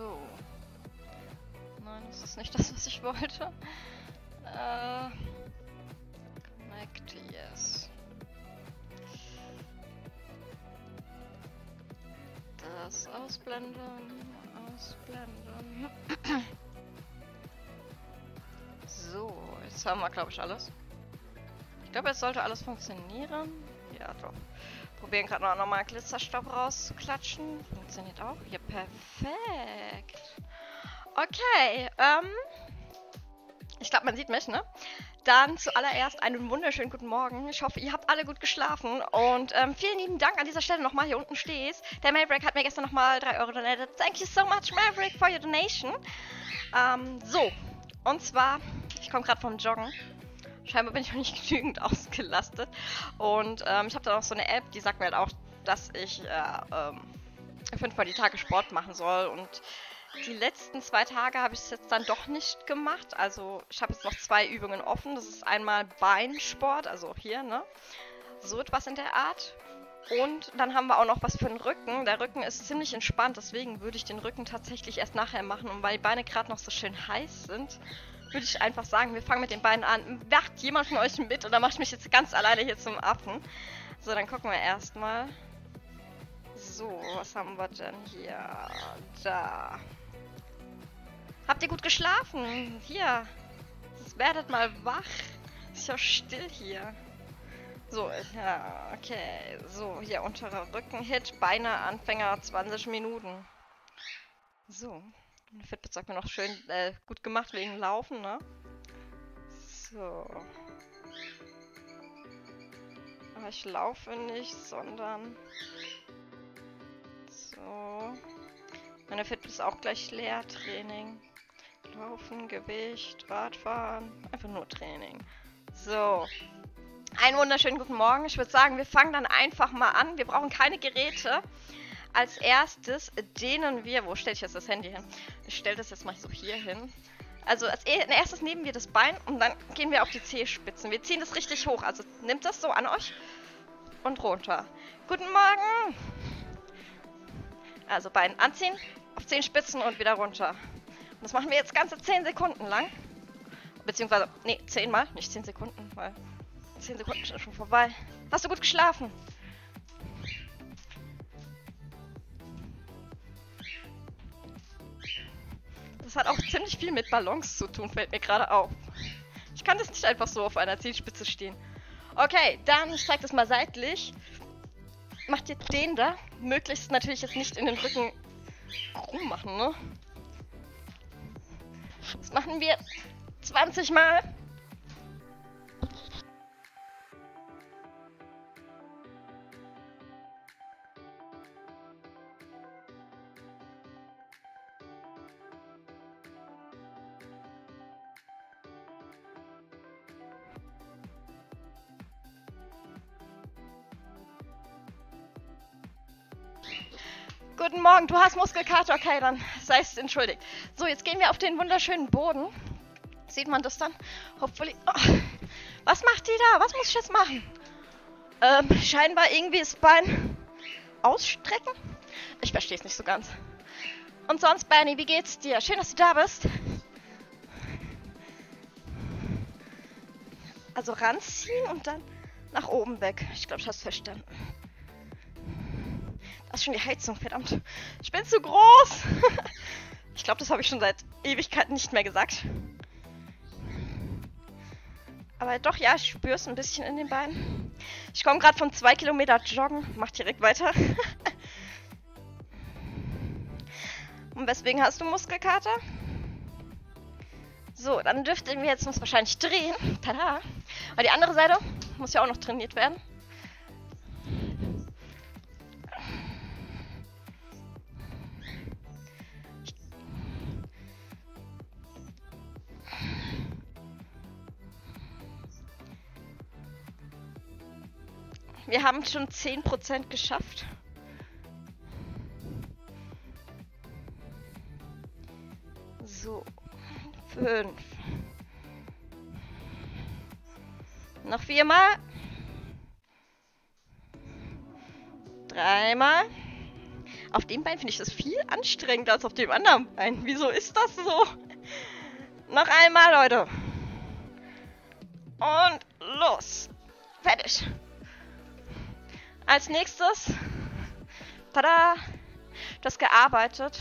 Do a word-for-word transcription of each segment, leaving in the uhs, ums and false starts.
So. Nein, das ist nicht das, was ich wollte. Äh. Connect, yes. Das ausblenden, ausblenden. So, jetzt haben wir, glaube ich, alles. Ich glaube, jetzt sollte alles funktionieren. Ja, doch. Probieren gerade noch, noch mal Glitzerstoff rauszuklatschen. Funktioniert auch. Ja, perfekt. Okay, ähm. ich glaube, man sieht mich, ne? Dann zuallererst einen wunderschönen guten Morgen. Ich hoffe, ihr habt alle gut geschlafen. Und ähm, vielen lieben Dank an dieser Stelle nochmal. Hier unten stehst. Der Maverick hat mir gestern nochmal drei Euro donated. Thank you so much, Maverick, for your donation. Ähm, so. Und zwar, ich komme gerade vom Joggen. Scheinbar bin ich noch nicht genügend ausgelastet. Und ähm, ich habe da noch so eine App, die sagt mir halt auch, dass ich äh, ähm, fünfmal die Tage Sport machen soll. Und die letzten zwei Tage habe ich es jetzt dann doch nicht gemacht. Also ich habe jetzt noch zwei Übungen offen. Das ist einmal Beinsport, also hier, ne? So etwas in der Art. Und dann haben wir auch noch was für den Rücken. Der Rücken ist ziemlich entspannt, deswegen würde ich den Rücken tatsächlich erst nachher machen. Und weil die Beine gerade noch so schön heiß sind, würde ich einfach sagen, wir fangen mit den Beinen an. Wacht jemand von euch mit oder macht mich jetzt ganz alleine hier zum Affen? So, dann gucken wir erstmal. So, was haben wir denn hier? Da. Habt ihr gut geschlafen? Hier. Jetzt werdet mal wach. Ist ja still hier. So, ja, okay. So, hier unterer Rücken-Hit, Beine, Anfänger, zwanzig Minuten. So. Meine Fitbit sagt mir noch schön, äh, gut gemacht wegen Laufen, ne? So. Aber ich laufe nicht, sondern... So. Meine Fitbit ist auch gleich leer. Training. Laufen, Gewicht, Radfahren. Einfach nur Training. So. Einen wunderschönen guten Morgen. Ich würde sagen, wir fangen dann einfach mal an. Wir brauchen keine Geräte. Als erstes dehnen wir... Wo stelle ich jetzt das Handy hin? Ich stelle das jetzt mal so hier hin. Also als erstes nehmen wir das Bein und dann gehen wir auf die Zehenspitzen. Wir ziehen das richtig hoch. Also nimmt das so an euch und runter. Guten Morgen! Also Bein anziehen, auf Zehenspitzen und wieder runter. Und das machen wir jetzt ganze zehn Sekunden lang. Beziehungsweise, nee, zehnmal, nicht zehn Sekunden, weil... zehn Sekunden ist schon vorbei. Hast du gut geschlafen? Das hat auch ziemlich viel mit Balance zu tun, fällt mir gerade auf. Ich kann das nicht einfach so auf einer Zielspitze stehen. Okay, dann, ich zeig das mal seitlich. Macht ihr den da. Möglichst natürlich jetzt nicht in den Rücken rummachen, ne? Das machen wir zwanzig Mal. Guten Morgen, du hast Muskelkater, okay, dann sei es entschuldigt. So, jetzt gehen wir auf den wunderschönen Boden. Sieht man das dann? Hopefully. Oh. Was macht die da? Was muss ich jetzt machen? Ähm, scheinbar irgendwie das Bein ausstrecken? Ich verstehe es nicht so ganz. Und sonst, Bernie, wie geht's dir? Schön, dass du da bist. Also ranziehen und dann nach oben weg. Ich glaube, ich habe es verstanden. Das ist schon die Heizung, verdammt. Ich bin zu groß. Ich glaube, das habe ich schon seit Ewigkeiten nicht mehr gesagt. Aber doch, ja, ich spüre es ein bisschen in den Beinen. Ich komme gerade von zwei Kilometer Joggen. Mach direkt weiter. Und weswegen hast du Muskelkater? So, dann dürften wir jetzt uns wahrscheinlich drehen. Tada. Aber die andere Seite muss ja auch noch trainiert werden. Wir haben schon zehn Prozent geschafft. So. fünf. Noch viermal. Dreimal. Auf dem Bein finde ich das viel anstrengender als auf dem anderen Bein. Wieso ist das so? Noch einmal, Leute. Und los. Fertig. Als nächstes, tada, das gearbeitet.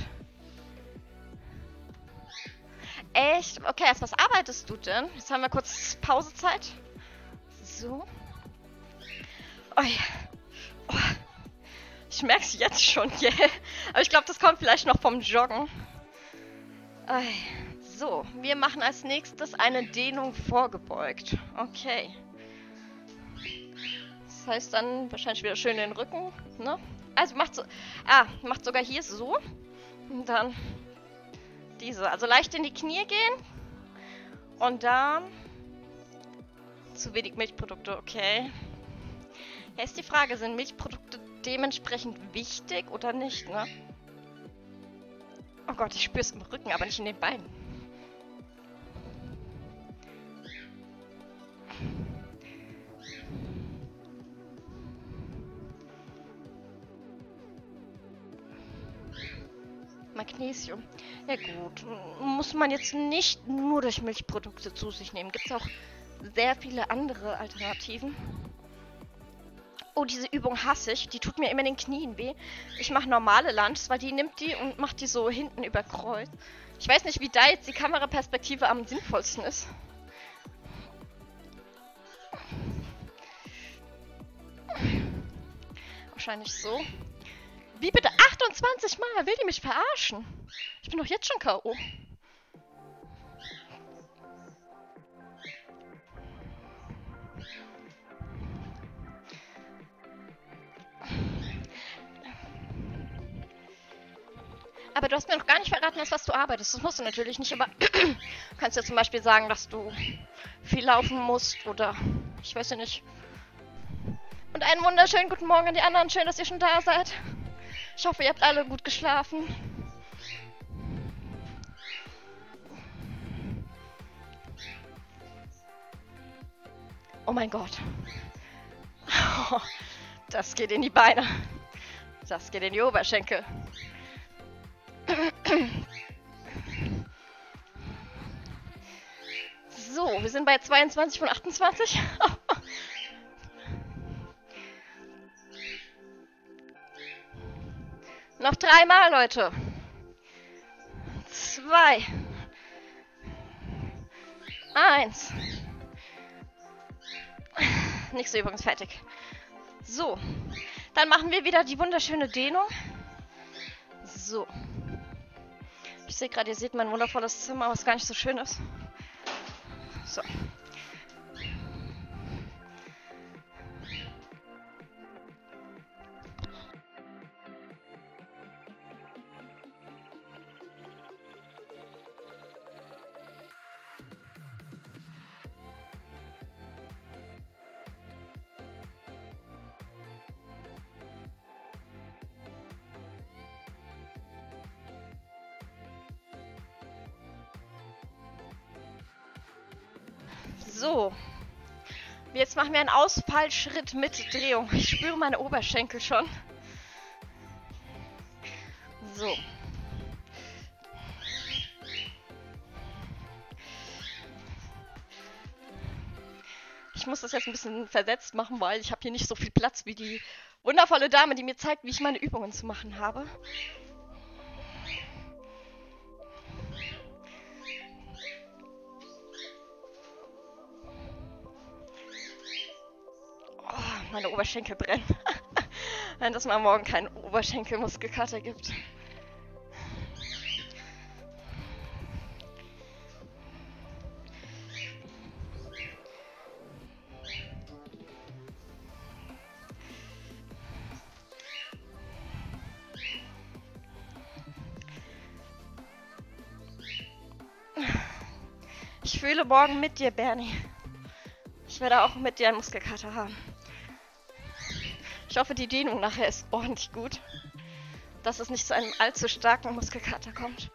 Echt? Okay, also was arbeitest du denn? Jetzt haben wir kurz Pausezeit. So. Oh ja. Oh. Ich merke es jetzt schon, gell? Yeah. Aber ich glaube, das kommt vielleicht noch vom Joggen. Oh. So, wir machen als nächstes eine Dehnung vorgebeugt. Okay. Das heißt dann wahrscheinlich wieder schön den Rücken, ne? Also macht so, ah, macht sogar hier so. Und dann diese. Also leicht in die Knie gehen. Und dann zu wenig Milchprodukte, okay. Jetzt die Frage, sind Milchprodukte dementsprechend wichtig oder nicht, ne? Oh Gott, ich spüre es im Rücken, aber nicht in den Beinen. Magnesium. Ja gut, muss man jetzt nicht nur durch Milchprodukte zu sich nehmen. Gibt es auch sehr viele andere Alternativen. Oh, diese Übung hasse ich. Die tut mir immer in den Knien weh. Ich mache normale Lunges, weil die nimmt die und macht die so hinten über Kreuz. Ich weiß nicht, wie da jetzt die Kameraperspektive am sinnvollsten ist. Wahrscheinlich so. Wie bitte? achtundzwanzig Mal? Will die mich verarschen? Ich bin doch jetzt schon K O Aber du hast mir noch gar nicht verraten, was du arbeitest. Das musst du natürlich nicht, aber du kannst ja zum Beispiel sagen, dass du viel laufen musst oder ich weiß ja nicht. Und einen wunderschönen guten Morgen an die anderen. Schön, dass ihr schon da seid. Ich hoffe, ihr habt alle gut geschlafen. Oh mein Gott. Oh, das geht in die Beine. Das geht in die Oberschenkel. So, wir sind bei zweiundzwanzig von achtundzwanzig. Noch dreimal, Leute. Zwei. Eins. Nächste Übung ist fertig. So. Dann machen wir wieder die wunderschöne Dehnung. So. Ich sehe gerade, ihr seht mein wundervolles Zimmer, was gar nicht so schön ist. So. So, jetzt machen wir einen Ausfallschritt mit Drehung. Ich spüre meine Oberschenkel schon. So. Ich muss das jetzt ein bisschen versetzt machen, weil ich habe hier nicht so viel Platz wie die wundervolle Dame, die mir zeigt, wie ich meine Übungen zu machen habe. Meine Oberschenkel brennen. Wenn das mal morgen keinen Oberschenkelmuskelkater gibt. Ich fühle morgen mit dir, Bernie. Ich werde auch mit dir einen Muskelkater haben. Ich hoffe, die Dehnung nachher ist ordentlich gut, dass es nicht zu einem allzu starken Muskelkater kommt.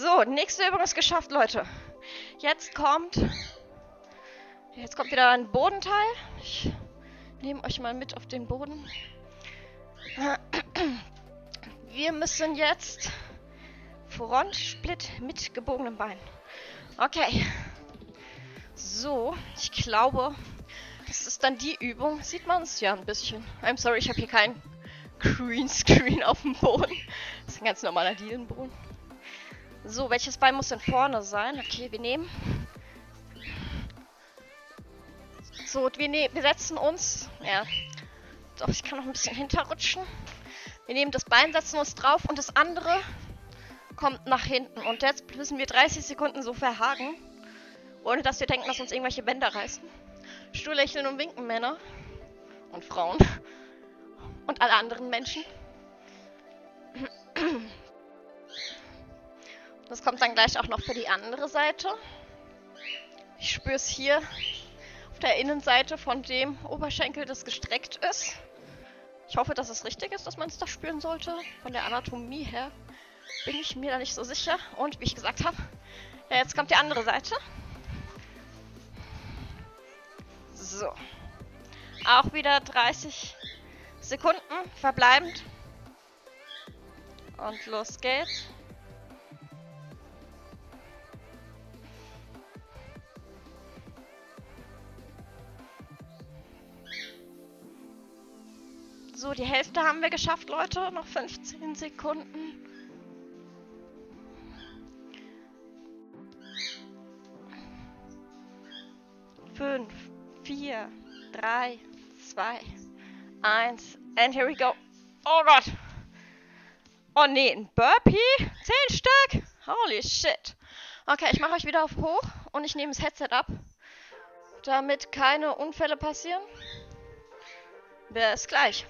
So, nächste Übung ist geschafft, Leute. Jetzt kommt... Jetzt kommt wieder ein Bodenteil. Ich nehme euch mal mit auf den Boden. Wir müssen jetzt Frontsplit mit gebogenem Bein. Okay. So, ich glaube, das ist dann die Übung. Sieht man es ja ein bisschen. I'm sorry, ich habe hier keinen Greenscreen auf dem Boden. Das ist ein ganz normaler Dielenboden. So, welches Bein muss denn vorne sein? Okay, wir nehmen... So, wir, ne wir setzen uns... Ja. Doch, ich kann noch ein bisschen hinterrutschen. Wir nehmen das Bein, setzen uns drauf und das andere kommt nach hinten. Und jetzt müssen wir dreißig Sekunden so verhaken, ohne dass wir denken, dass uns irgendwelche Bänder reißen. Stur lächeln und winken, Männer. Und Frauen. Und alle anderen Menschen. Das kommt dann gleich auch noch für die andere Seite. Ich spüre es hier auf der Innenseite von dem Oberschenkel, das gestreckt ist. Ich hoffe, dass es richtig ist, dass man es da spüren sollte. Von der Anatomie her bin ich mir da nicht so sicher. Und wie ich gesagt habe, ja, jetzt kommt die andere Seite. So. Auch wieder dreißig Sekunden verbleibend. Und los geht's. So, die Hälfte haben wir geschafft, Leute. Noch fünfzehn Sekunden. fünf, vier, drei, zwei, eins. And here we go. Oh Gott. Oh nee, ein Burpee? Zehn Stück? Holy shit. Okay, ich mache euch wieder auf hoch und ich nehme das Headset ab, damit keine Unfälle passieren. Bis gleich.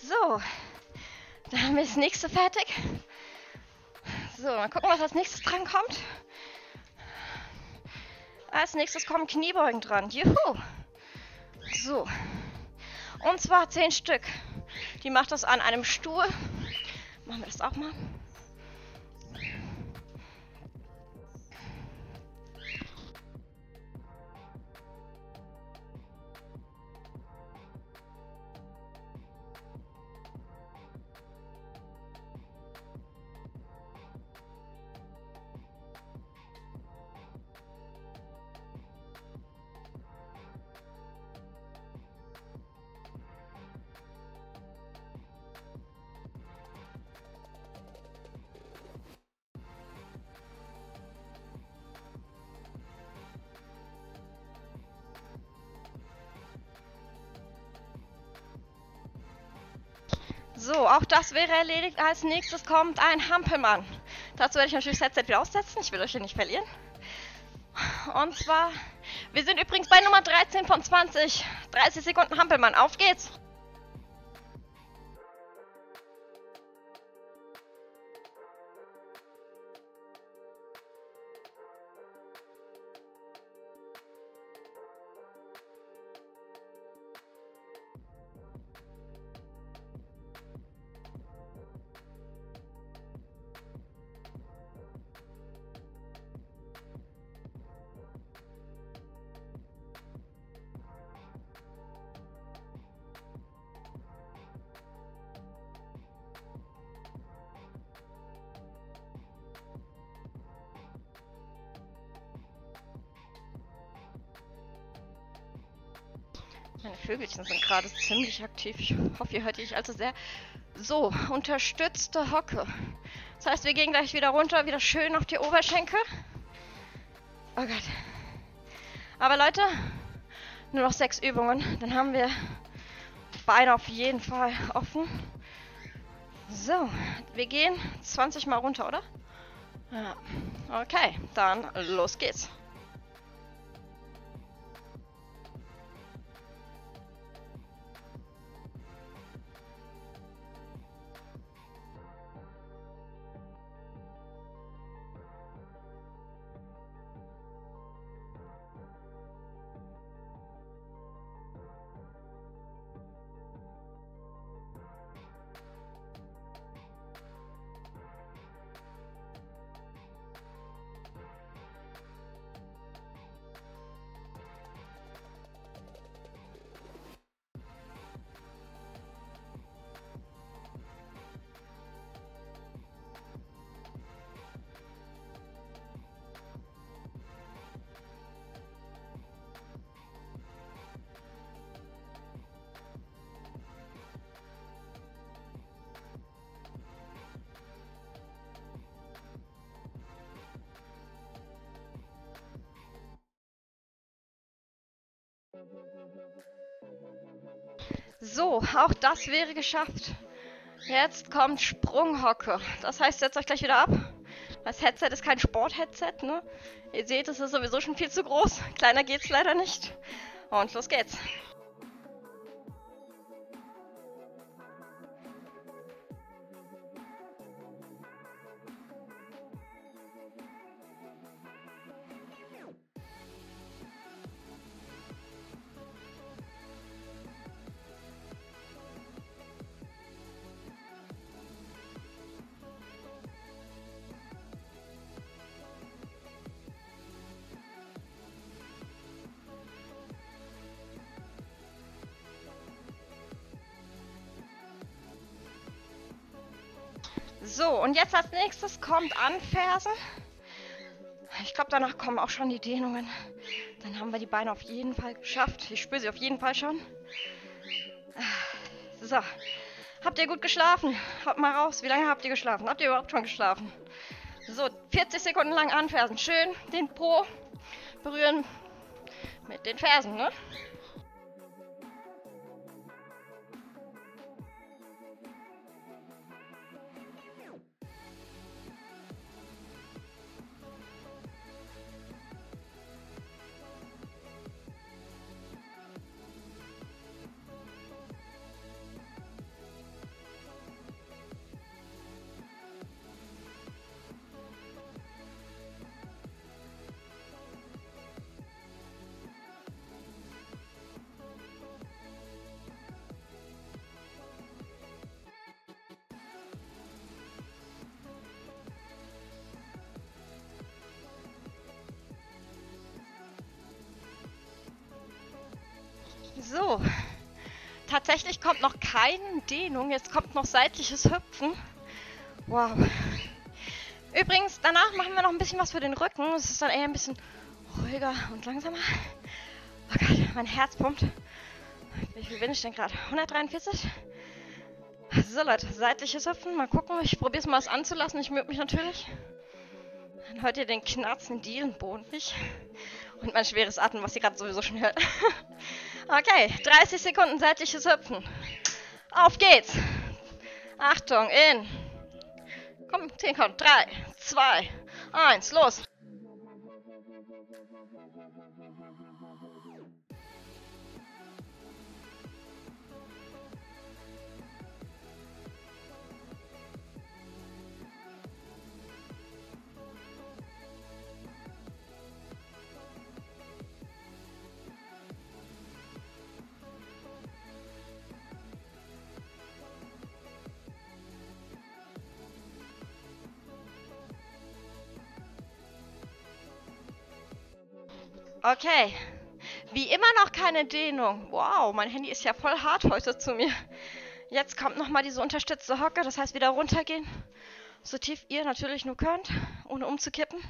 So, dann haben wir das nächste fertig. So, mal gucken, was als nächstes dran kommt. Als nächstes kommen Kniebeugen dran. Juhu! So. Und zwar zehn Stück. Die macht das an einem Stuhl. Machen wir das auch mal. So, auch das wäre erledigt. Als nächstes kommt ein Hampelmann. Dazu werde ich natürlich das Headset wieder aussetzen. Ich will euch hier nicht verlieren. Und zwar, wir sind übrigens bei Nummer dreizehn von zwanzig. dreißig Sekunden Hampelmann. Auf geht's. Meine Vögelchen sind gerade ziemlich aktiv. Ich hoffe, ihr hört die nicht allzu sehr. So, unterstützte Hocke. Das heißt, wir gehen gleich wieder runter, wieder schön auf die Oberschenkel. Oh Gott. Aber Leute, nur noch sechs Übungen. Dann haben wir Beine auf jeden Fall offen. So, wir gehen zwanzig Mal runter, oder? Ja. Okay, dann los geht's. So, auch das wäre geschafft. Jetzt kommt Sprunghocke. Das heißt, setzt euch gleich wieder ab. Das Headset ist kein Sport-Headset, ne? Ihr seht, es ist sowieso schon viel zu groß. Kleiner geht's leider nicht. Und los geht's. So, und jetzt als nächstes kommt Anfersen. Ich glaube, danach kommen auch schon die Dehnungen. Dann haben wir die Beine auf jeden Fall geschafft. Ich spüre sie auf jeden Fall schon. So. Habt ihr gut geschlafen? Haut mal raus. Wie lange habt ihr geschlafen? Habt ihr überhaupt schon geschlafen? So, vierzig Sekunden lang Anfersen. Schön den Po berühren mit den Fersen, ne? So, tatsächlich kommt noch keine Dehnung, jetzt kommt noch seitliches Hüpfen. Wow. Übrigens, danach machen wir noch ein bisschen was für den Rücken. Es ist dann eher ein bisschen ruhiger und langsamer. Oh Gott, mein Herz pumpt. Wie viel bin ich denn gerade? hundertdreiundvierzig? So Leute, seitliches Hüpfen, mal gucken. Ich probiere es mal was anzulassen, ich müde mich natürlich. Dann hört ihr den knarzenden Dielenboden nicht. Und mein schweres Atmen, was ihr gerade sowieso schon hört. Okay, dreißig Sekunden seitliches Hüpfen. Auf geht's. Achtung, in. Komm, zehn, komm. drei, zwei, eins, los. Okay, wie immer noch keine Dehnung. Wow, mein Handy ist ja voll hart heute zu mir. Jetzt kommt nochmal diese unterstützte Hocke, das heißt wieder runtergehen. So tief ihr natürlich nur könnt, ohne umzukippen.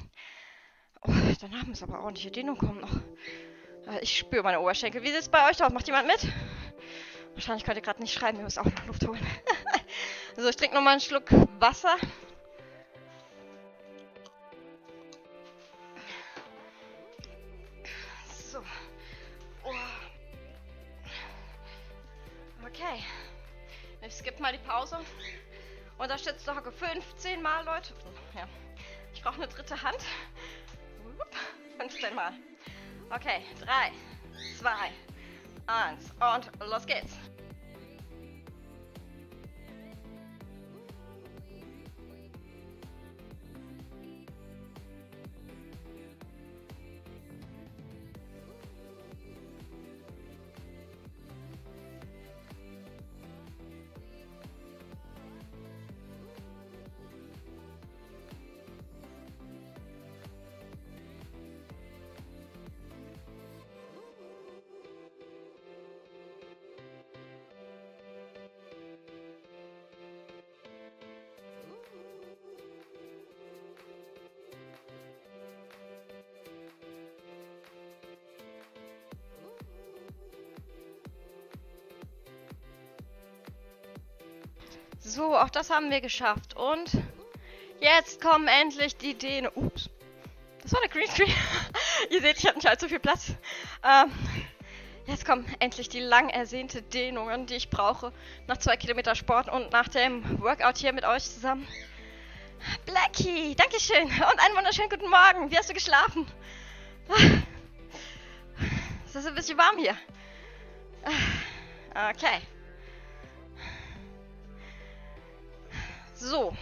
Oh, danach muss aber ordentliche Dehnung kommen noch. Ich spüre meine Oberschenkel. Wie sieht es bei euch aus? Macht jemand mit? Wahrscheinlich könnt ihr gerade nicht schreiben, ihr müsst auch noch Luft holen. So, ich trinke nochmal einen Schluck Wasser. Okay, ich skippe mal die Pause Und da steht Stalker fünfzehn Mal, Leute. Ja. Ich brauche eine dritte Hand. fünfzehn Mal. Okay, drei, zwei, eins und los geht's. So, auch das haben wir geschafft. Und jetzt kommen endlich die Dänen. Ups. Das war der Greenscreen. Ihr seht, ich habe nicht allzu viel Platz. Ähm, jetzt kommen endlich die lang ersehnte Dehnungen, die ich brauche. Nach zwei Kilometer Sport und nach dem Workout hier mit euch zusammen. Blackie, Dankeschön. Und einen wunderschönen guten Morgen. Wie hast du geschlafen? Es ist ein bisschen warm hier. Okay. So,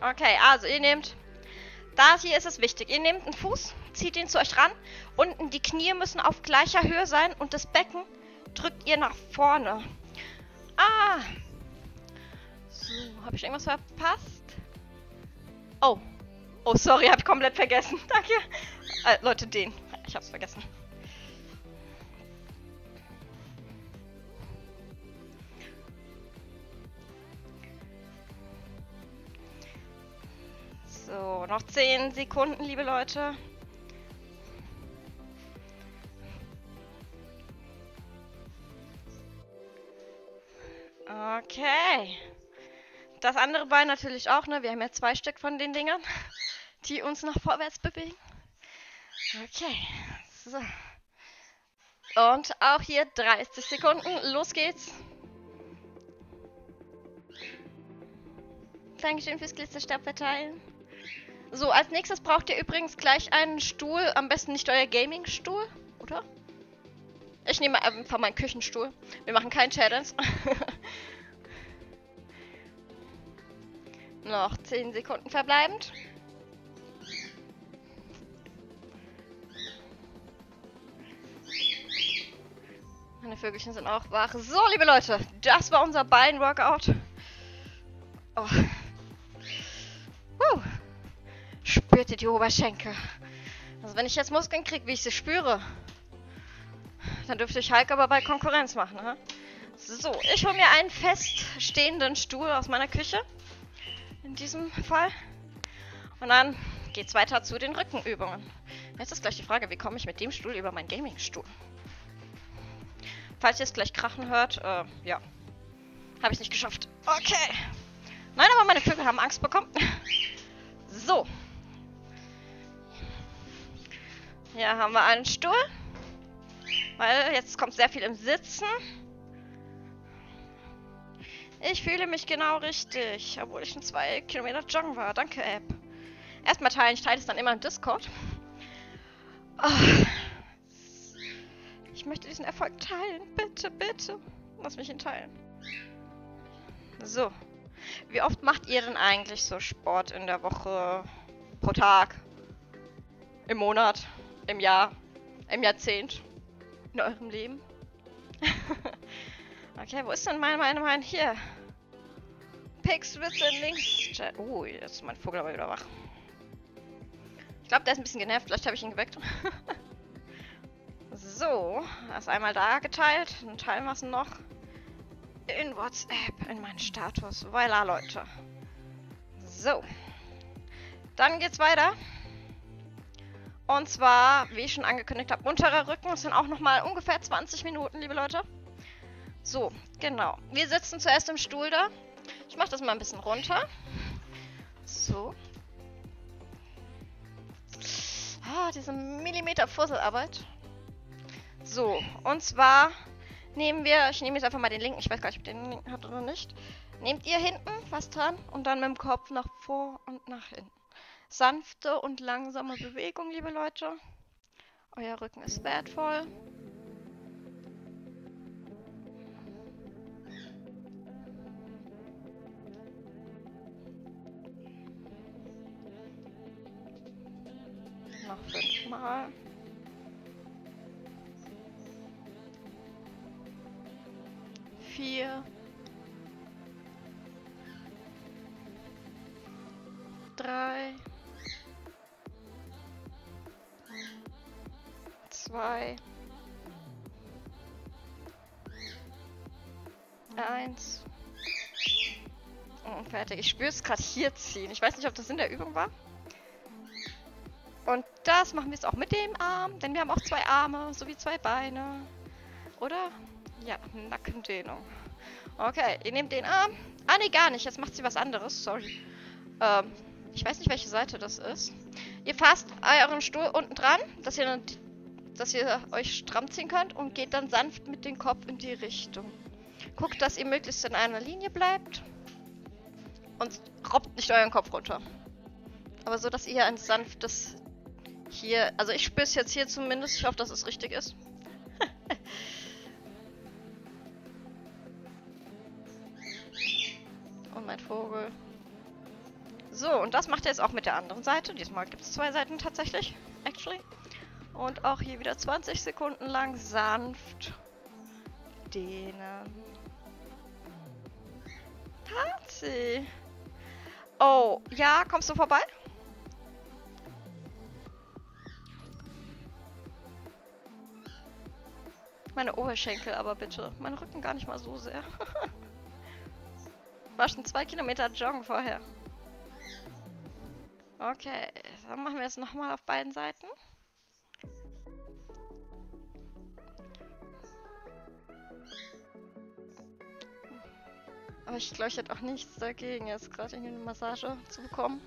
okay, also ihr nehmt, das hier ist es wichtig, ihr nehmt einen Fuß, zieht ihn zu euch ran, unten die Knie müssen auf gleicher Höhe sein und das Becken drückt ihr nach vorne. Ah, so, habe ich irgendwas verpasst? Oh, oh sorry, habe ich komplett vergessen, danke. Äh, Leute, den, ich habe es vergessen. So, noch zehn Sekunden, liebe Leute. Okay. Das andere Bein natürlich auch, ne? Wir haben ja zwei Stück von den Dingern, die uns nach vorwärts bewegen. Okay. So. Und auch hier dreißig Sekunden. Los geht's. Dankeschön fürs Glitzerstaub verteilen. So, als nächstes braucht ihr übrigens gleich einen Stuhl. Am besten nicht euer Gaming-Stuhl, oder? Ich nehme einfach meinen Küchenstuhl. Wir machen keinen Challenge. Noch zehn Sekunden verbleibend. Meine Vögelchen sind auch wach. So, liebe Leute, das war unser Bein-Workout. Oh. Huh. Spürt ihr die Oberschenkel? Also wenn ich jetzt Muskeln kriege, wie ich sie spüre, dann dürfte ich Hulk aber bei Konkurrenz machen. Ne? So, ich hole mir einen feststehenden Stuhl aus meiner Küche. In diesem Fall. Und dann geht's weiter zu den Rückenübungen. Jetzt ist gleich die Frage, wie komme ich mit dem Stuhl über meinen Gaming-Stuhl? Falls ihr es gleich krachen hört, äh, ja. Habe ich nicht geschafft. Okay. Nein, aber meine Vögel haben Angst bekommen. So. Hier haben wir einen Stuhl. Weil jetzt kommt sehr viel im Sitzen. Ich fühle mich genau richtig. Obwohl ich schon zwei Kilometer joggen war. Danke, App. Erstmal teilen. Ich teile es dann immer im Discord. Oh. Ich möchte diesen Erfolg teilen. Bitte, bitte. Lass mich ihn teilen. So. Wie oft macht ihr denn eigentlich so Sport in der Woche, pro Tag, im Monat, im Jahr, im Jahrzehnt, in eurem Leben? Okay, wo ist denn mein, mein, mein, hier? Picks in links. Oh, jetzt ist mein Vogel aber wieder wach. Ich glaube, der ist ein bisschen genervt, vielleicht habe ich ihn geweckt. So, das einmal da geteilt, dann teilen wir es noch. In WhatsApp, in meinen Status. Voila, Leute. So. Dann geht's weiter. Und zwar, wie ich schon angekündigt habe, unterer Rücken. Das sind auch nochmal ungefähr zwanzig Minuten, liebe Leute. So, genau. Wir sitzen zuerst im Stuhl da. Ich mache das mal ein bisschen runter. So. Ah, diese Millimeter Fusselarbeit. So, und zwar... Nehmen wir, ich nehme jetzt einfach mal den linken, ich weiß gar nicht, ob ich den linken habe oder nicht. Nehmt ihr hinten fast dran und dann mit dem Kopf nach vor und nach hinten. Sanfte und langsame Bewegung, liebe Leute. Euer Rücken ist wertvoll. Noch fünfmal. Vier. Drei. Zwei. Eins. Und fertig. Ich spüre es gerade hier ziehen. Ich weiß nicht, ob das in der Übung war. Und das machen wir jetzt auch mit dem Arm, denn wir haben auch zwei Arme, sowie zwei Beine. Oder? Ja, Nackendehnung. Okay, ihr nehmt den Arm. Ah, ne, gar nicht. Jetzt macht sie was anderes. Sorry. Ähm, ich weiß nicht, welche Seite das ist. Ihr fasst euren Stuhl unten dran, dass ihr, dass ihr euch stramm ziehen könnt und geht dann sanft mit dem Kopf in die Richtung. Guckt, dass ihr möglichst in einer Linie bleibt und robbt nicht euren Kopf runter. Aber so, dass ihr ein sanftes hier, also ich spüre es jetzt hier zumindest, ich hoffe, dass es richtig ist. Und mein Vogel. So, und das macht er jetzt auch mit der anderen Seite. Diesmal gibt es zwei Seiten tatsächlich, actually. Und auch hier wieder zwanzig Sekunden lang sanft dehnen. Patsy! Oh, ja, kommst du vorbei? Meine Oberschenkel aber bitte. Mein Rücken gar nicht mal so sehr. War schon zwei Kilometer Joggen vorher. Okay, dann machen wir es nochmal auf beiden Seiten. Aber ich glaube, ich hätte auch nichts dagegen, jetzt gerade irgendwie eine Massage zu bekommen.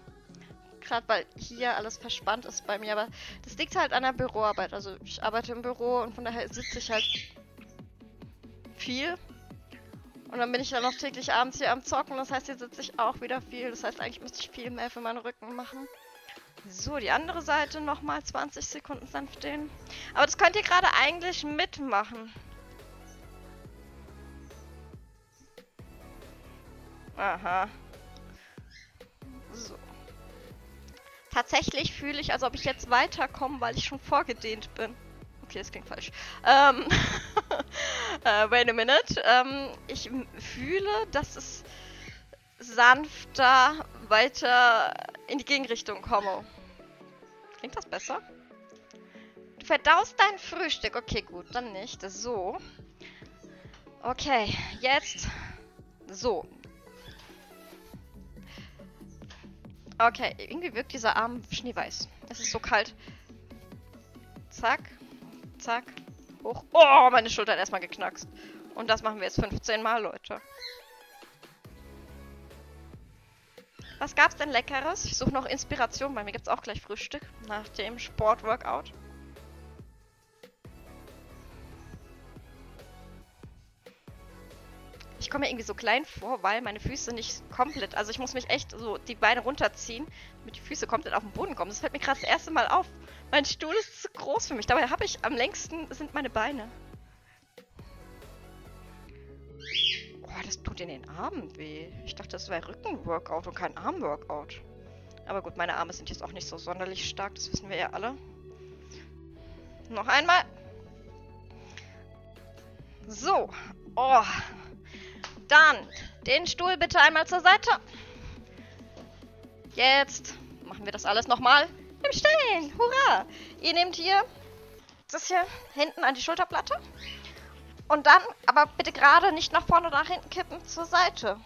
Gerade weil hier alles verspannt ist bei mir, aber das liegt halt an der Büroarbeit. Also ich arbeite im Büro und von daher sitze ich halt viel. Und dann bin ich dann noch täglich abends hier am Zocken, das heißt, hier sitze ich auch wieder viel. Das heißt, eigentlich müsste ich viel mehr für meinen Rücken machen. So, die andere Seite nochmal zwanzig Sekunden sanft dehnen. Aber das könnt ihr gerade eigentlich mitmachen. Aha. So. Tatsächlich fühle ich, als ob ich jetzt weiterkomme, weil ich schon vorgedehnt bin. Okay, das klingt falsch. Ähm, uh, wait a minute. Ähm, ich fühle, dass es sanfter weiter in die Gegenrichtung komme. Klingt das besser? Du verdaust dein Frühstück. Okay, gut, dann nicht. So. Okay, jetzt. So. Okay, irgendwie wirkt dieser Arm schneeweiß. Es ist so kalt. Zack, zack, hoch. Oh, meine Schulter hat erstmal geknackst. Und das machen wir jetzt fünfzehn Mal, Leute. Was gab's denn Leckeres? Ich suche noch Inspiration. Bei mir gibt's auch gleich Frühstück nach dem Sportworkout. Ich komme mir irgendwie so klein vor, weil meine Füße nicht komplett, also ich muss mich echt so die Beine runterziehen, damit die Füße komplett auf den Boden kommen. Das fällt mir gerade das erste Mal auf. Mein Stuhl ist zu groß für mich. Dabei habe ich am längsten, sind meine Beine. Oh, das tut in den Armen weh. Ich dachte, das wäre Rücken-Workout und kein Arm-Workout. Aber gut, meine Arme sind jetzt auch nicht so sonderlich stark, das wissen wir ja alle. Noch einmal. So. Oh. Dann den Stuhl bitte einmal zur Seite. Jetzt machen wir das alles nochmal im Stehen. Hurra! Ihr nehmt hier das hier hinten an die Schulterplatte. Und dann aber bitte gerade nicht nach vorne oder nach hinten kippen, zur Seite.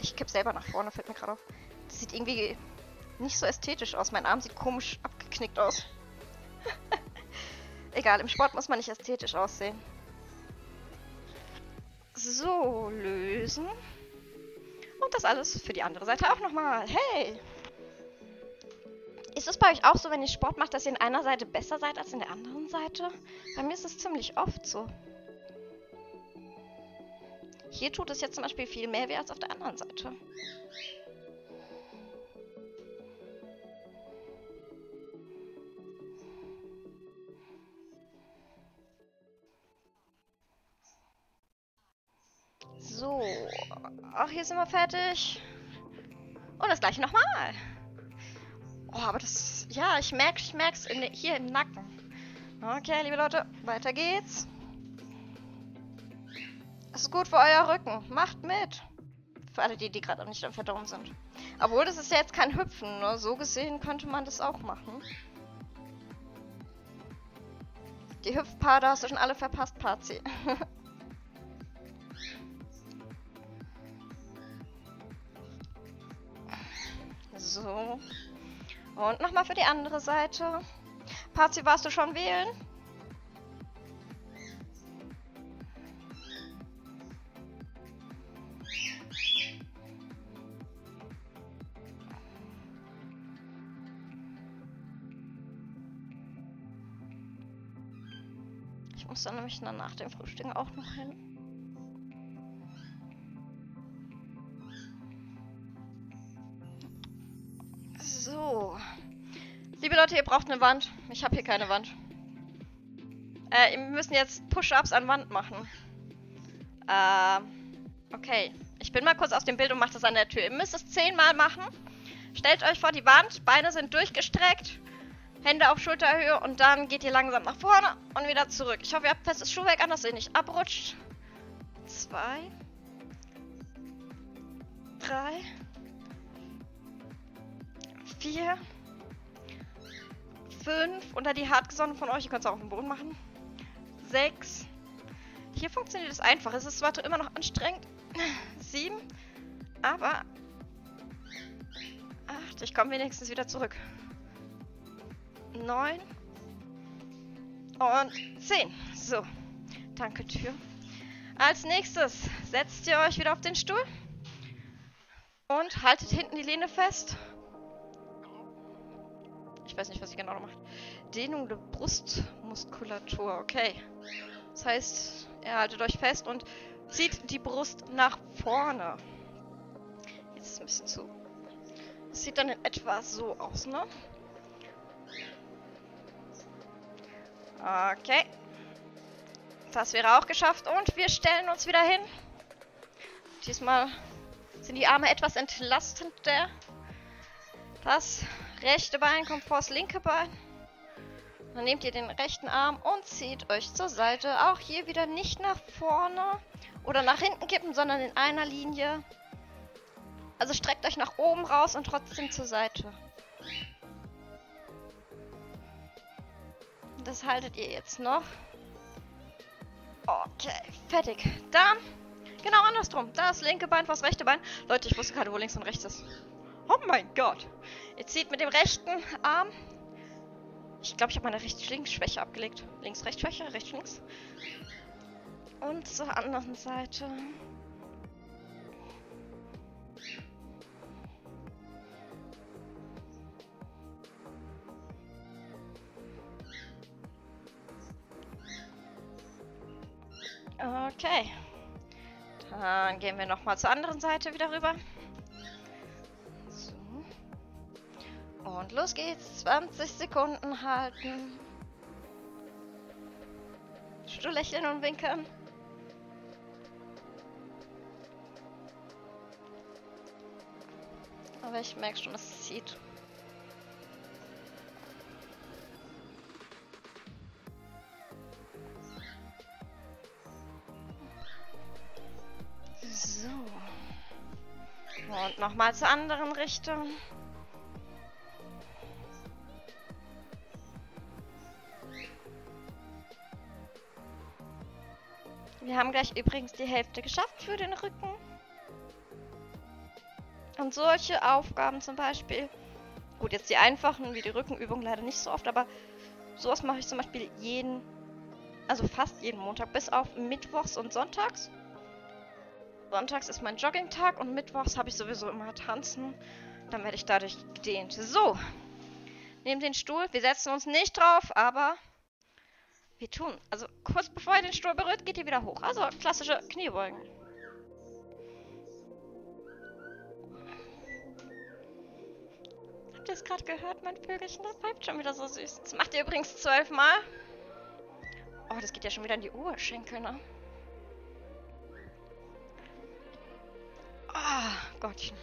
Ich kipp selber nach vorne, fällt mir gerade auf. Das sieht irgendwie nicht so ästhetisch aus. Mein Arm sieht komisch abgeknickt aus. Egal, im Sport muss man nicht ästhetisch aussehen. So, lösen. Und das alles für die andere Seite auch nochmal. Hey! Ihr Ist es bei euch auch so, wenn ihr Sport macht, dass ihr in einer Seite besser seid als in der anderen Seite? Bei mir ist es ziemlich oft so. Hier tut es jetzt zum Beispiel viel mehr weh als auf der anderen Seite. So. Ach, hier sind wir fertig. Und das gleiche nochmal. Oh, aber das... Ja, ich merke ich merke es hier im Nacken. Okay, liebe Leute, weiter geht's. Das ist gut für euer Rücken. Macht mit. Für alle die, die gerade noch nicht am Verdauen sind. Obwohl, das ist ja jetzt kein Hüpfen. Nur so gesehen könnte man das auch machen. Die Hüpfpaare hast du schon alle verpasst, Pazi. So. Und nochmal für die andere Seite. Pazi, warst du schon wählen? Ich muss dann nämlich nach dem Frühstück auch noch hin. So. Liebe Leute, ihr braucht eine Wand. Ich habe hier keine Wand. Äh, wir müssen jetzt Push-Ups an Wand machen. Äh, okay. Ich bin mal kurz aus dem Bild und mache das an der Tür. Ihr müsst es zehnmal machen. Stellt euch vor die Wand. Beine sind durchgestreckt. Hände auf Schulterhöhe. Und dann geht ihr langsam nach vorne und wieder zurück. Ich hoffe, ihr habt festes Schuhwerk an, dass ihr nicht abrutscht. Zwei. Drei. Vier, fünf, unter die hartgesonnen von euch, ihr könnt es auch auf den Boden machen. Sechs, hier funktioniert es einfach, es ist zwar immer noch anstrengend. Sieben, aber acht, ich komme wenigstens wieder zurück. Neun und zehn. So, danke Tür. Als nächstes setzt ihr euch wieder auf den Stuhl und haltet hinten die Lehne fest. Ich weiß nicht, was ich genau mache. Dehnung der Brustmuskulatur. Okay. Das heißt, ihr haltet euch fest und zieht die Brust nach vorne. Jetzt ist es ein bisschen zu. Das sieht dann in etwa so aus, ne? Okay. Das wäre auch geschafft. Und wir stellen uns wieder hin. Diesmal sind die Arme etwas entlastender. Das... Rechte Bein kommt vor das linke Bein. Dann nehmt ihr den rechten Arm und zieht euch zur Seite. Auch hier wieder nicht nach vorne oder nach hinten kippen, sondern in einer Linie. Also streckt euch nach oben raus und trotzdem zur Seite. Das haltet ihr jetzt noch. Okay, fertig. Dann genau andersrum. Das linke Bein vor das rechte Bein. Leute, ich wusste gerade, wo links und rechts ist. Oh mein Gott. Ihr zieht mit dem rechten Arm. Ich glaube, ich habe meine Rechts-Links-Schwäche abgelegt. Links-Rechts-Schwäche, rechts-links. Und zur anderen Seite. Okay. Dann gehen wir nochmal zur anderen Seite wieder rüber. Und los geht's. zwanzig Sekunden halten. Stuhl lächeln und winken. Aber ich merke schon, dass es zieht. So. Und nochmal zur anderen Richtung. Wir haben gleich übrigens die Hälfte geschafft für den Rücken. Und solche Aufgaben zum Beispiel. Gut, jetzt die einfachen, wie die Rückenübung leider nicht so oft, aber sowas mache ich zum Beispiel jeden, also fast jeden Montag, bis auf mittwochs und sonntags. Sonntags ist mein Joggingtag und mittwochs habe ich sowieso immer Tanzen. Dann werde ich dadurch gedehnt. So, Nehmt den Stuhl. Wir setzen uns nicht drauf, aber wir tun. Also kurz bevor ihr den Stuhl berührt, geht ihr wieder hoch. Also klassische Kniebeugen. Habt ihr es gerade gehört, mein Vögelchen? Das pfeift schon wieder so süß. Das macht ihr übrigens zwölfmal. Oh, das geht ja schon wieder in die Oberschenkel, ne? Oh, Gottchen.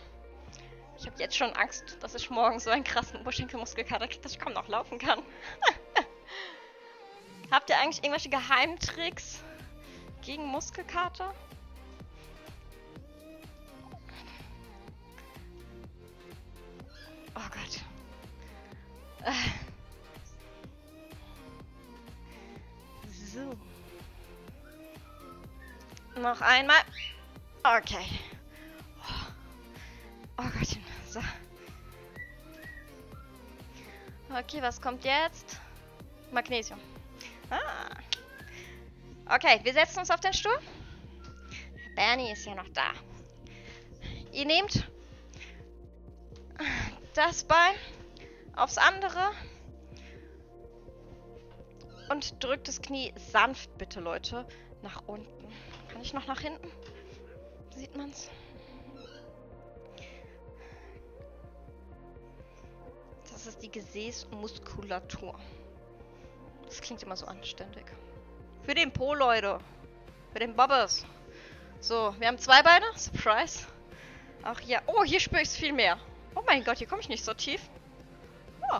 Ich habe jetzt schon Angst, dass ich morgen so einen krassen Oberschenkelmuskelkater kriege, dass ich kaum noch laufen kann. Habt ihr eigentlich irgendwelche Geheimtricks gegen Muskelkater? Oh Gott. Äh. So. Noch einmal. Okay. Oh Gottchen, so. Okay, was kommt jetzt? Magnesium. Ah. Okay, wir setzen uns auf den Stuhl. Bernie ist ja noch da. Ihr nehmt das Bein aufs andere und drückt das Knie sanft, bitte Leute, nach unten. Kann ich noch nach hinten? Sieht man's? Das ist die Gesäßmuskulatur. Das klingt immer so anständig. Für den Po, Leute. Für den Bobbes. So, wir haben zwei Beine. Surprise. Auch hier. Oh, hier spüre ich es viel mehr. Oh mein Gott, hier komme ich nicht so tief. Oh.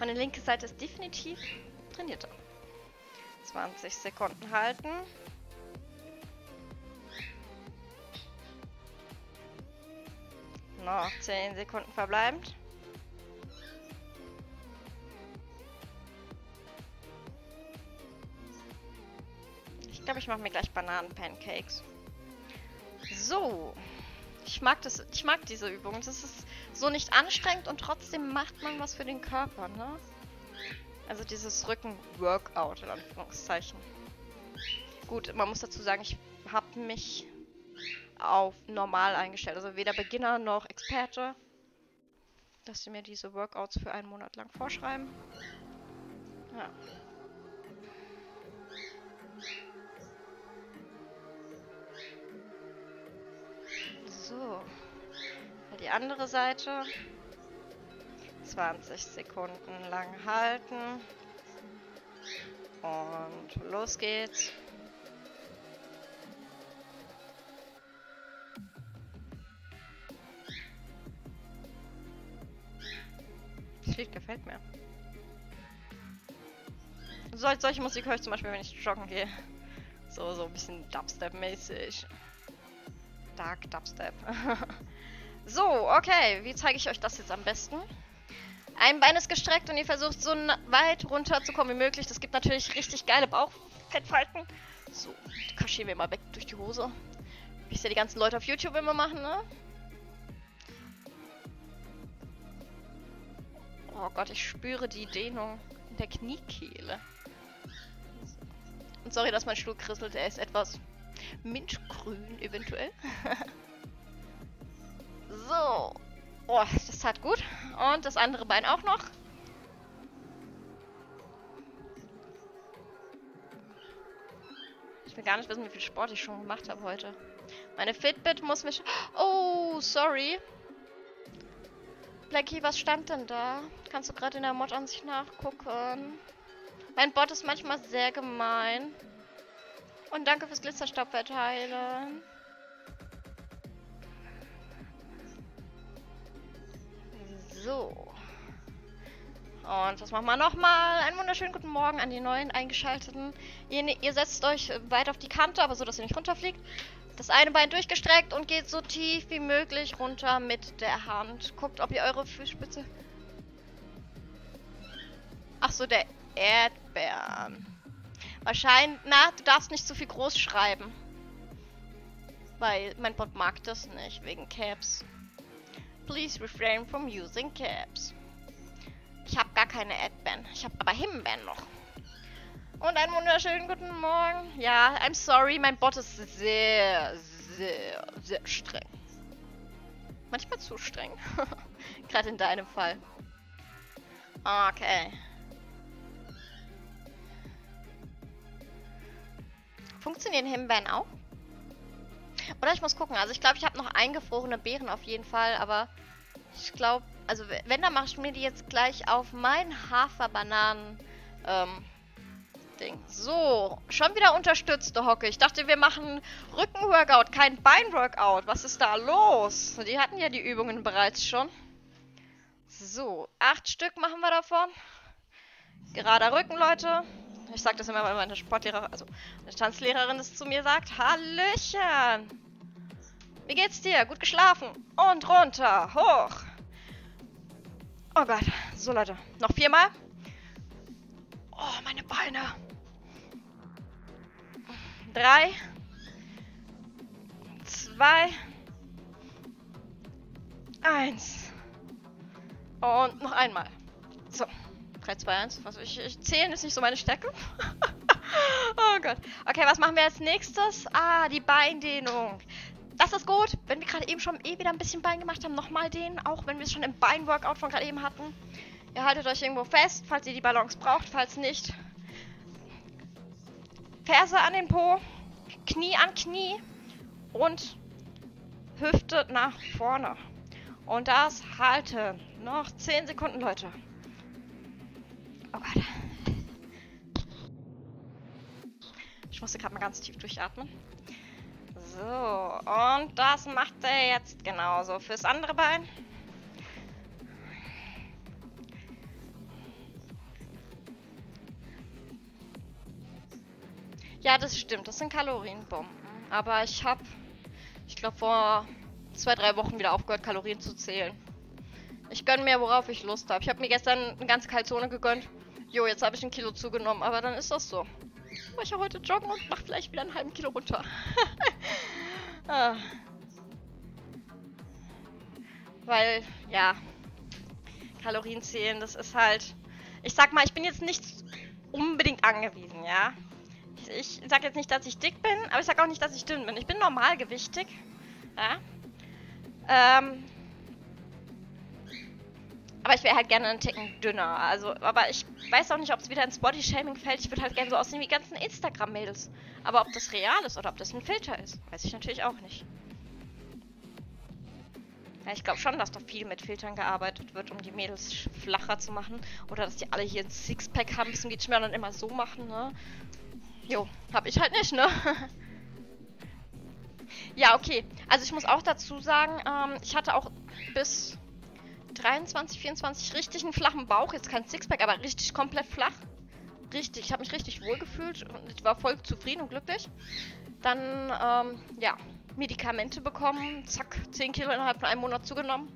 Meine linke Seite ist definitiv trainierter. zwanzig Sekunden halten. Noch zehn Sekunden verbleibend. Ich glaube, ich mache mir gleich Bananenpancakes. So. Ich mag das, ich mag diese Übung. Das ist so nicht anstrengend und trotzdem macht man was für den Körper, ne? Also dieses Rücken-Workout, in Anführungszeichen. Gut, man muss dazu sagen, ich habe mich auf normal eingestellt. Also weder Beginner noch Experte. Dass sie mir diese Workouts für einen Monat lang vorschreiben. Ja. So, die andere Seite, zwanzig Sekunden lang halten und los geht's. Das Lied gefällt mir. So, solche Musik höre ich zum Beispiel, wenn ich joggen gehe. So, so ein bisschen Dubstep-mäßig. Dark Dubstep. So, okay. Wie zeige ich euch das jetzt am besten? Ein Bein ist gestreckt und ihr versucht so weit runter zu kommen wie möglich. Das gibt natürlich richtig geile Bauchfettfalten. So, die kaschieren wir mal weg durch die Hose. Wie es ja die ganzen Leute auf YouTube immer machen, ne? Oh Gott, ich spüre die Dehnung in der Kniekehle. Und sorry, dass mein Stuhl krisselt. Er ist etwas mintgrün eventuell. So. Oh, das tat gut. Und das andere Bein auch noch. Ich will gar nicht wissen, wie viel Sport ich schon gemacht habe heute. Meine Fitbit muss mich... Oh, sorry. Blackie, was stand denn da? Kannst du gerade in der Mod-Ansicht nachgucken? Mein Bot ist manchmal sehr gemein. Und danke fürs Glitzerstaub verteilen. So. Und das machen wir nochmal. Einen wunderschönen guten Morgen an die neuen Eingeschalteten. Ihr, ihr setzt euch weit auf die Kante, aber so, dass ihr nicht runterfliegt. Das eine Bein durchgestreckt und geht so tief wie möglich runter mit der Hand. Guckt, ob ihr eure Fußspitze... Ach so, der Erdbeeren. Wahrscheinlich... Na, du darfst nicht so viel groß schreiben. Weil mein Bot mag das nicht, wegen Caps. Please refrain from using Caps. Ich habe gar keine Adban. Ich habe aber Himbeeren noch. Und einen wunderschönen guten Morgen. Ja, I'm sorry, mein Bot ist sehr, sehr, sehr streng. Manchmal zu streng. Gerade in deinem Fall. Okay. Funktionieren Himbeeren auch? Oder ich muss gucken. Also ich glaube, ich habe noch eingefrorene Beeren auf jeden Fall, aber ich glaube, also wenn, dann mache ich mir die jetzt gleich auf mein Haferbananen ähm, Ding. So, schon wieder unterstützte Hocke. Ich dachte, wir machen Rückenworkout, kein Beinworkout. Was ist da los? Die hatten ja die Übungen bereits schon. So, acht Stück machen wir davon. Gerader Rücken, Leute. Ich sage das immer, weil meine Sportlehrerin, also meine Tanzlehrerin es zu mir sagt. Hallöchen! Wie geht's dir? Gut geschlafen? Und runter, hoch! Oh Gott. So, Leute. Noch viermal. Oh, meine Beine. Drei. Zwei. Eins. Und noch einmal. So. drei, zwei, eins. Was, ich, ich zählen ist nicht so meine Stärke. Oh Gott. Okay, was machen wir als nächstes? Ah, die Beindehnung. Das ist gut, wenn wir gerade eben schon eh wieder ein bisschen Bein gemacht haben. Nochmal dehnen, auch wenn wir es schon im Bein-Workout von gerade eben hatten. Ihr haltet euch irgendwo fest, falls ihr die Balance braucht, falls nicht. Ferse an den Po, Knie an Knie und Hüfte nach vorne. Und das halten. Noch zehn Sekunden, Leute. Oh Gott. Ich musste gerade mal ganz tief durchatmen. So, und das macht er jetzt genauso fürs andere Bein. Ja, das stimmt, das sind Kalorienbomben. Aber ich habe, ich glaube, vor zwei, drei Wochen wieder aufgehört, Kalorien zu zählen. Ich gönne mir, worauf ich Lust habe. Ich habe mir gestern eine ganze Kalzone gegönnt. Jo, jetzt habe ich ein Kilo zugenommen, aber dann ist das so. Ich mache ja heute joggen und mache vielleicht wieder einen halben Kilo runter. ah. Weil, ja, Kalorien zählen, das ist halt... Ich sag mal, ich bin jetzt nicht unbedingt angewiesen, ja. Ich, ich sag jetzt nicht, dass ich dick bin, aber ich sag auch nicht, dass ich dünn bin. Ich bin normalgewichtig, ja. Ähm... Aber ich wäre halt gerne einen Ticken dünner. Also, aber ich weiß auch nicht, ob es wieder ins Bodyshaming fällt. Ich würde halt gerne so aussehen wie die ganzen Instagram-Mädels. Aber ob das real ist oder ob das ein Filter ist, weiß ich natürlich auch nicht. Ja, ich glaube schon, dass da viel mit Filtern gearbeitet wird, um die Mädels flacher zu machen. Oder dass die alle hier ein Sixpack haben, bisschen geht's mir dann immer so machen, ne? Jo, hab ich halt nicht, ne? Ja, okay. Also ich muss auch dazu sagen, ähm, ich hatte auch bis... dreiundzwanzig, vierundzwanzig, richtig einen flachen Bauch. Jetzt kein Sixpack, aber richtig komplett flach. Richtig, ich habe mich richtig wohl gefühlt und ich war voll zufrieden und glücklich. Dann, ähm, ja, Medikamente bekommen. Zack, zehn Kilo innerhalb von einem Monat zugenommen.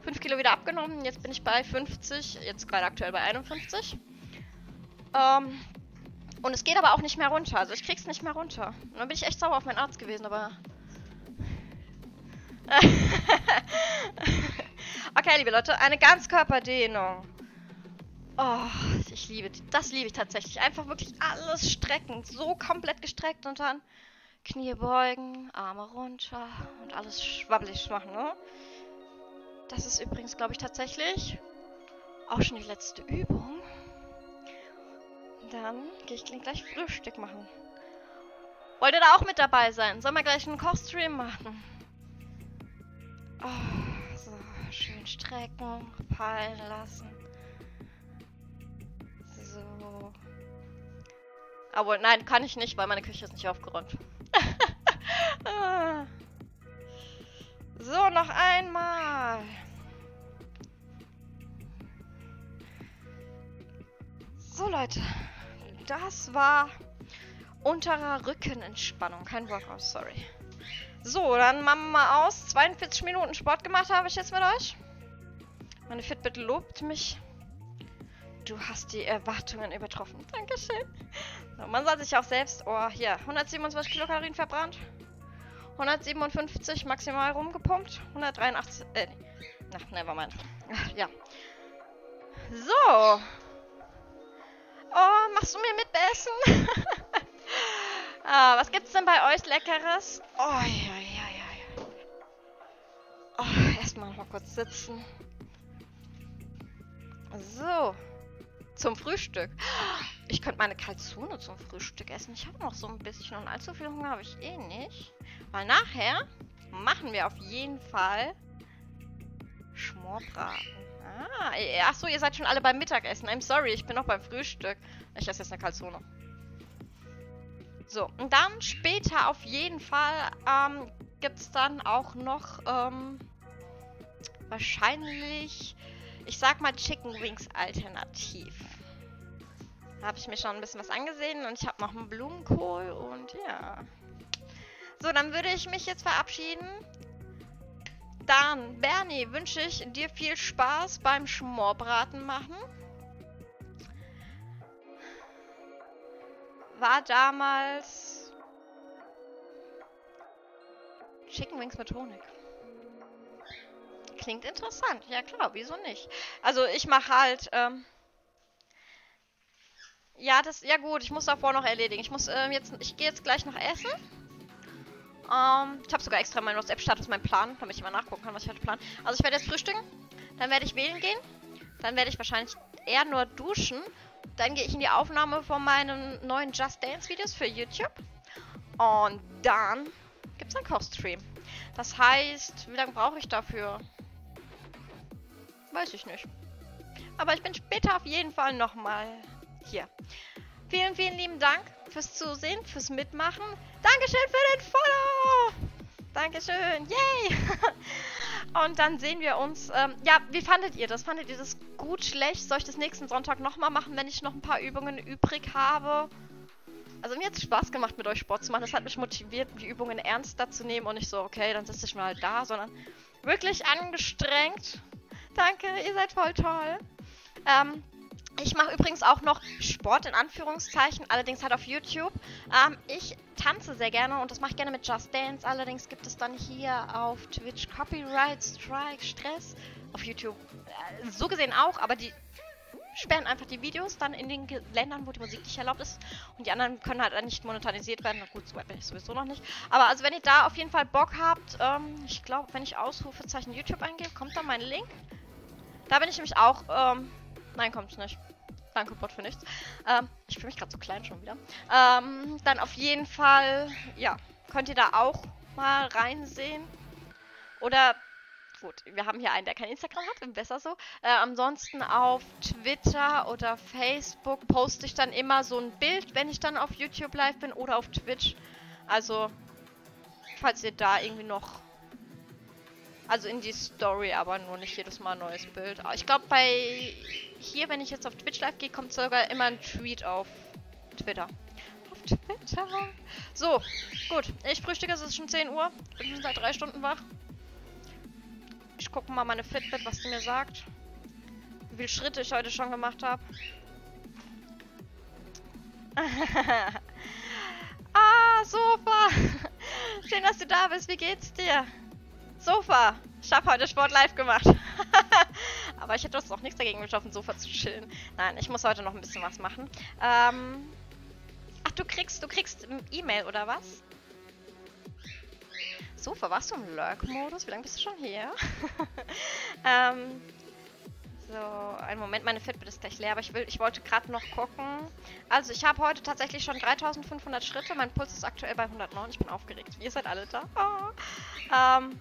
fünf Kilo wieder abgenommen. Jetzt bin ich bei fünfzig, jetzt gerade aktuell bei einundfünfzig. Ähm, und es geht aber auch nicht mehr runter. Also ich krieg's nicht mehr runter. Und dann bin ich echt sauer auf meinen Arzt gewesen, aber... Okay, liebe Leute, eine Ganzkörperdehnung. Oh, ich liebe die. Das liebe ich tatsächlich. Einfach wirklich alles strecken. So komplett gestreckt und dann Knie beugen, Arme runter und alles schwabbelig machen, ne? Das ist übrigens, glaube ich, tatsächlich auch schon die letzte Übung. Dann gehe ich gleich Frühstück machen. Wollt ihr da auch mit dabei sein? Sollen wir gleich einen Kochstream machen? Oh. Schön strecken, fallen lassen. So. Aber nein, kann ich nicht, weil meine Küche ist nicht aufgeräumt. So, noch einmal. So, Leute. Das war unterer Rückenentspannung. Kein Workout, sorry. So, dann machen wir mal aus. zweiundvierzig Minuten Sport gemacht habe ich jetzt mit euch. Meine Fitbit lobt mich. Du hast die Erwartungen übertroffen. Dankeschön. So, man soll sich auch selbst... Oh, hier. hundertsiebenundzwanzig Kilokalorien verbrannt. hundertsiebenundfünfzig maximal rumgepumpt. hundertdreiundachtzig... Äh, ach, nevermind. Ach, ja. So. Oh, machst du mir mit Essen? Ah, was gibt's denn bei euch Leckeres? Oh, ja, ja, ja. Oh, erstmal noch mal kurz sitzen. So. Zum Frühstück. Ich könnte meine Calzone zum Frühstück essen. Ich habe noch so ein bisschen und allzu viel Hunger habe ich eh nicht. Weil nachher machen wir auf jeden Fall Schmorbraten. Ah, achso, ihr seid schon alle beim Mittagessen. I'm sorry, ich bin noch beim Frühstück. Ich esse jetzt eine Calzone. So, und dann später auf jeden Fall ähm, gibt es dann auch noch ähm, wahrscheinlich, ich sag mal, Chicken Wings alternativ. Da habe ich mir schon ein bisschen was angesehen und ich habe noch einen Blumenkohl und ja. So, dann würde ich mich jetzt verabschieden. Dann, Bernie, wünsche ich dir viel Spaß beim Schmorbraten machen. War damals Chicken Wings mit Honig. Klingt interessant. Ja klar, wieso nicht? Also ich mache halt, ähm ja, das, ja gut, ich muss davor noch erledigen. Ich muss ähm, jetzt, ich gehe jetzt gleich noch essen. Ähm, ich habe sogar extra meinen WhatsApp-Status, meinen Plan, damit ich immer nachgucken kann, was ich heute plane. Also ich werde jetzt frühstücken, dann werde ich wählen gehen, dann werde ich wahrscheinlich eher nur duschen. Dann gehe ich in die Aufnahme von meinen neuen Just Dance Videos für YouTube. Und dann gibt es einen Kochstream. Das heißt, wie lange brauche ich dafür? Weiß ich nicht. Aber ich bin später auf jeden Fall nochmal hier. Vielen, vielen lieben Dank fürs Zusehen, fürs Mitmachen. Dankeschön für den Follow! Dankeschön, yay! Und dann sehen wir uns. Ähm, ja, wie fandet ihr das? Fandet ihr das gut, schlecht? Soll ich das nächsten Sonntag nochmal machen, wenn ich noch ein paar Übungen übrig habe? Also mir hat es Spaß gemacht, mit euch Sport zu machen. Das hat mich motiviert, die Übungen ernster zu nehmen und nicht so, okay, dann sitze ich mal da, sondern wirklich angestrengt. Danke, ihr seid voll toll. Ähm... Ich mache übrigens auch noch Sport in Anführungszeichen, allerdings halt auf YouTube. Ähm, ich tanze sehr gerne und das mache ich gerne mit Just Dance. Allerdings gibt es dann hier auf Twitch Copyright, Strike, Stress. Auf YouTube äh, so gesehen auch, aber die sperren einfach die Videos dann in den Ländern, wo die Musik nicht erlaubt ist. Und die anderen können halt nicht monetarisiert werden. Na gut, so weit bin ich sowieso noch nicht. Aber also wenn ihr da auf jeden Fall Bock habt, ähm, ich glaube, wenn ich Ausrufezeichen YouTube eingebe, kommt dann mein Link. Da bin ich nämlich auch... Ähm, Nein, kommt's nicht. Danke, Bot, für nichts. Ähm, ich fühle mich gerade so klein schon wieder. Ähm, dann auf jeden Fall, ja, könnt ihr da auch mal reinsehen. Oder, gut, wir haben hier einen, der kein Instagram hat, besser so. Äh, ansonsten auf Twitter oder Facebook poste ich dann immer so ein Bild, wenn ich dann auf YouTube live bin oder auf Twitch. Also, falls ihr da irgendwie noch... Also in die Story, aber nur nicht jedes Mal ein neues Bild. Ich glaube, bei hier, wenn ich jetzt auf Twitch live gehe, kommt sogar immer ein Tweet auf Twitter. Auf Twitter. So, gut. Ich frühstücke, es ist schon zehn Uhr. Ich bin schon seit drei Stunden wach. Ich gucke mal meine Fitbit, was die mir sagt. Wie viele Schritte ich heute schon gemacht habe. Ah, super. Schön, dass du da bist. Wie geht's dir? Sofa. Ich habe heute Sport live gemacht. Aber ich hätte uns auch nichts dagegen geschafft, auf dem Sofa zu chillen. Nein, ich muss heute noch ein bisschen was machen. Ähm Ach, du kriegst, du kriegst E-Mail oder was? Sofa, warst du im Lurk-Modus? Wie lange bist du schon hier? ähm So, einen Moment, meine Fitbit ist gleich leer, aber ich will, ich wollte gerade noch gucken. Also, ich habe heute tatsächlich schon dreitausendfünfhundert Schritte, mein Puls ist aktuell bei hundertneun, ich bin aufgeregt. Ihr seid alle da. Oh. Ähm,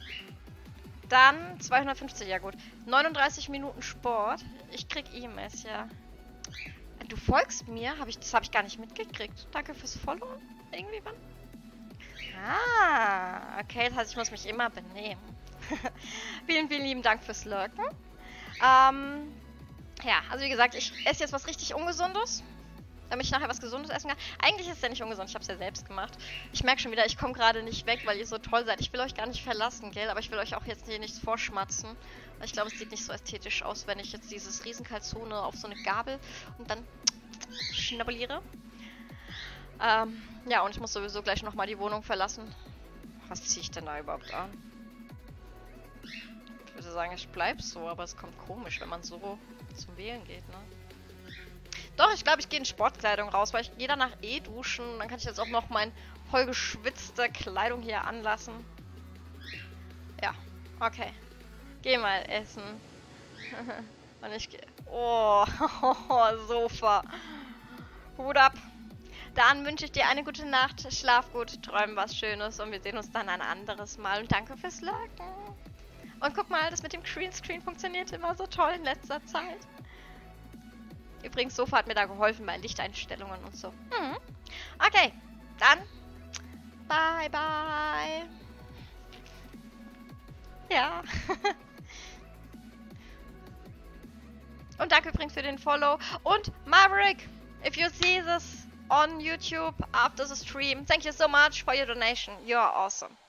dann zweihundertfünfzig, ja gut. neununddreißig Minuten Sport. Ich krieg E-Mails, ja. Du folgst mir? Hab ich, das habe ich gar nicht mitgekriegt. Danke fürs Followen. Irgendwie wann? Ah, okay, das heißt, ich muss mich immer benehmen. Vielen, vielen lieben Dank fürs Lurken. Ähm, ja, also wie gesagt, ich esse jetzt was richtig Ungesundes, damit ich nachher was Gesundes essen kann. Eigentlich ist es ja nicht ungesund, ich habe es ja selbst gemacht. Ich merke schon wieder, ich komme gerade nicht weg, weil ihr so toll seid. Ich will euch gar nicht verlassen, gell? Aber ich will euch auch jetzt hier nichts vorschmatzen. Weil ich glaube, es sieht nicht so ästhetisch aus, wenn ich jetzt dieses Riesenkalzone auf so eine Gabel und dann schnabuliere. Ähm, ja, und ich muss sowieso gleich nochmal die Wohnung verlassen. Was ziehe ich denn da überhaupt an? Ich würde sagen, ich bleib so, aber es kommt komisch, wenn man so zum Wählen geht, ne? Doch, ich glaube, ich gehe in Sportkleidung raus, weil ich gehe danach eh duschen. Dann kann ich jetzt auch noch meine voll geschwitzte Kleidung hier anlassen. Ja, okay. Geh mal essen. Und ich gehe. Oh, Sofa. Hut ab. Dann wünsche ich dir eine gute Nacht. Schlaf gut, träum was Schönes und wir sehen uns dann ein anderes Mal. Und danke fürs Liken. Und guck mal, das mit dem Greenscreen funktioniert immer so toll in letzter Zeit. Übrigens, Sofa hat mir da geholfen bei Lichteinstellungen und so. Mhm. Okay, dann. Bye, bye. Ja. Und danke übrigens für den Follow. Und Maverick, if you see this on YouTube after the stream, thank you so much for your donation. You are awesome.